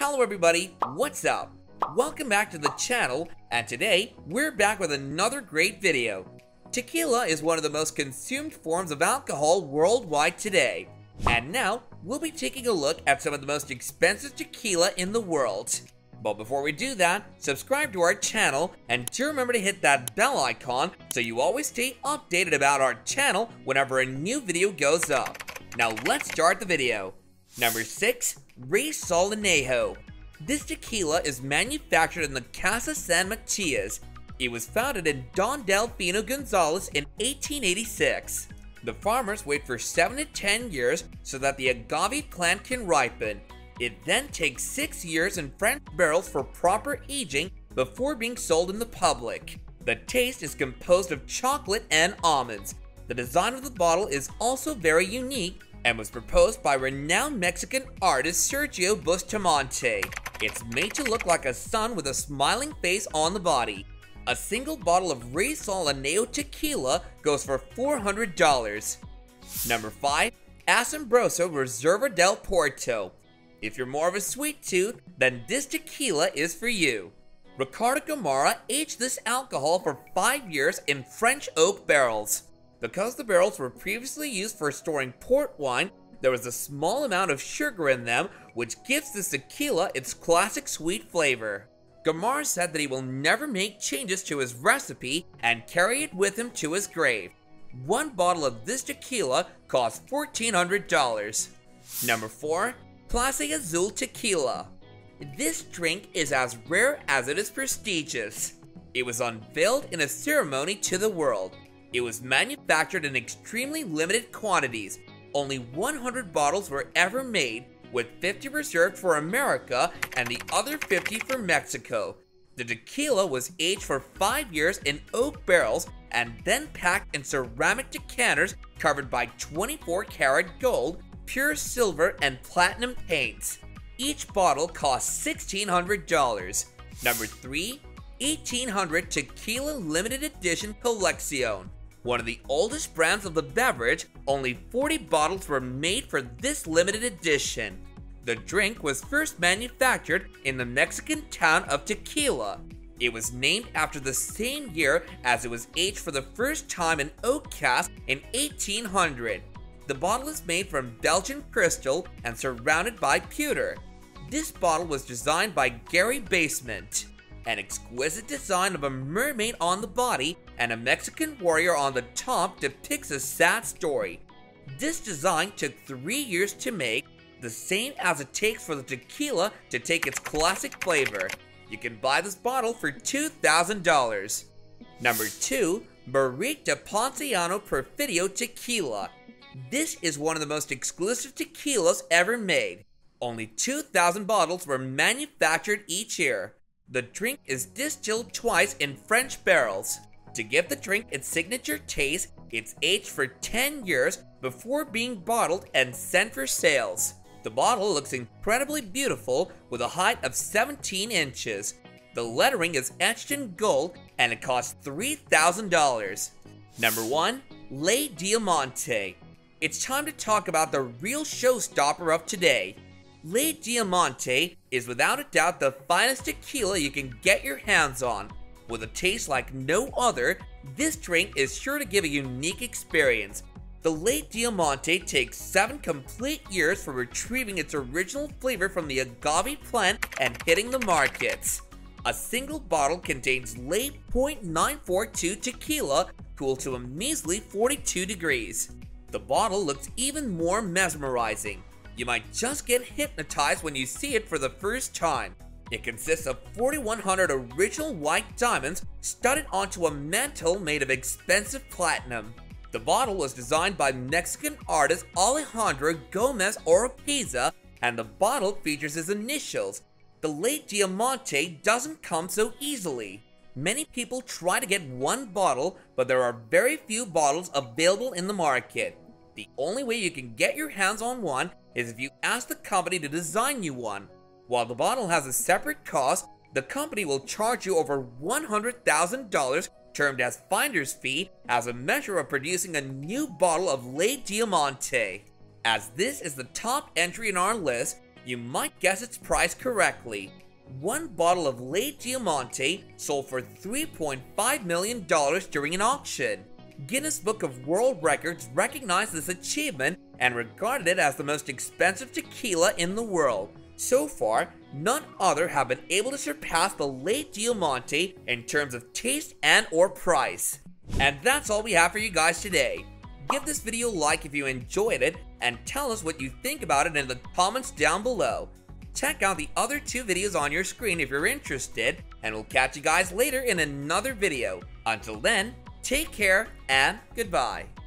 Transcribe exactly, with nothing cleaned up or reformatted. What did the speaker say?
Hello everybody, what's up? Welcome back to the channel, and today we're back with another great video. Tequila is one of the most consumed forms of alcohol worldwide today. And now, we'll be taking a look at some of the most expensive tequila in the world. But before we do that, subscribe to our channel and do remember to hit that bell icon so you always stay updated about our channel whenever a new video goes up. Now let's start the video. Number six. Rey Sol Añejo. This tequila is manufactured in the Casa San Matias. It was founded in Don Delfino Gonzalez in eighteen eighty-six. The farmers wait for seven to ten years so that the agave plant can ripen. It then takes six years in French barrels for proper aging before being sold in the public. The taste is composed of chocolate and almonds. The design of the bottle is also very unique and was proposed by renowned Mexican artist Sergio Bustamante. It's made to look like a sun with a smiling face on the body. A single bottle of Rey Sol Añejo tequila goes for four hundred dollars. Number five. Asombroso Reserva del Porto. If you're more of a sweet tooth, then this tequila is for you. Ricardo Gamarra aged this alcohol for five years in French oak barrels. Because the barrels were previously used for storing port wine, there was a small amount of sugar in them, which gives this tequila its classic sweet flavor. Gamarra said that he will never make changes to his recipe and carry it with him to his grave. One bottle of this tequila costs fourteen hundred dollars. Number four. Clase Azul Tequila. This drink is as rare as it is prestigious. It was unveiled in a ceremony to the world. It was manufactured in extremely limited quantities. Only one hundred bottles were ever made, with fifty reserved for America and the other fifty for Mexico. The tequila was aged for five years in oak barrels and then packed in ceramic decanters covered by twenty-four karat gold, pure silver, and platinum paints. Each bottle costs sixteen hundred dollars. Number three. eighteen hundred Tequila Limited Edition Colección. One of the oldest brands of the beverage, only forty bottles were made for this limited edition. The drink was first manufactured in the Mexican town of Tequila. It was named after the same year as it was aged for the first time in oak casks in eighteen hundred. The bottle is made from Belgian crystal and surrounded by pewter. This bottle was designed by Gary Basement. An exquisite design of a mermaid on the body and a Mexican warrior on the top depicts a sad story. This design took three years to make, the same as it takes for the tequila to take its classic flavor. You can buy this bottle for two thousand dollars. Number two. Barrique de Ponciano Perfidio Tequila. This is one of the most exclusive tequilas ever made. Only two thousand bottles were manufactured each year. The drink is distilled twice in French barrels. To give the drink its signature taste, it's aged for ten years before being bottled and sent for sales. The bottle looks incredibly beautiful with a height of seventeen inches. The lettering is etched in gold and it costs three thousand dollars. Number one. Ley Diamante. It's time to talk about the real showstopper of today. Ley Diamante is without a doubt the finest tequila you can get your hands on. With a taste like no other, this drink is sure to give a unique experience. The Ley Diamante takes seven complete years for retrieving its original flavor from the agave plant and hitting the markets. A single bottle contains Ley point nine four two tequila, cooled to a measly forty-two degrees. The bottle looks even more mesmerizing. You might just get hypnotized when you see it for the first time. It consists of forty-one hundred original white diamonds studded onto a mantle made of expensive platinum. The bottle was designed by Mexican artist Alejandro Gomez Oropeza, and the bottle features his initials. The Ley Diamante doesn't come so easily. Many people try to get one bottle, but there are very few bottles available in the market. The only way you can get your hands on one is if you ask the company to design you one. While the bottle has a separate cost, the company will charge you over one hundred thousand dollars, termed as finder's fee, as a measure of producing a new bottle of Ley Diamante. As this is the top entry in our list, You might guess its price correctly. One bottle of Ley Diamante sold for three point five million dollars during an auction. Guinness Book of World Records recognized this achievement and regarded it as the most expensive tequila in the world. So far, none other have been able to surpass the Ley Diamante in terms of taste and or price. And that's all we have for you guys today. Give this video a like if you enjoyed it and tell us what you think about it in the comments down below. Check out the other two videos on your screen if you're interested, and we'll catch you guys later in another video. Until then, take care and goodbye.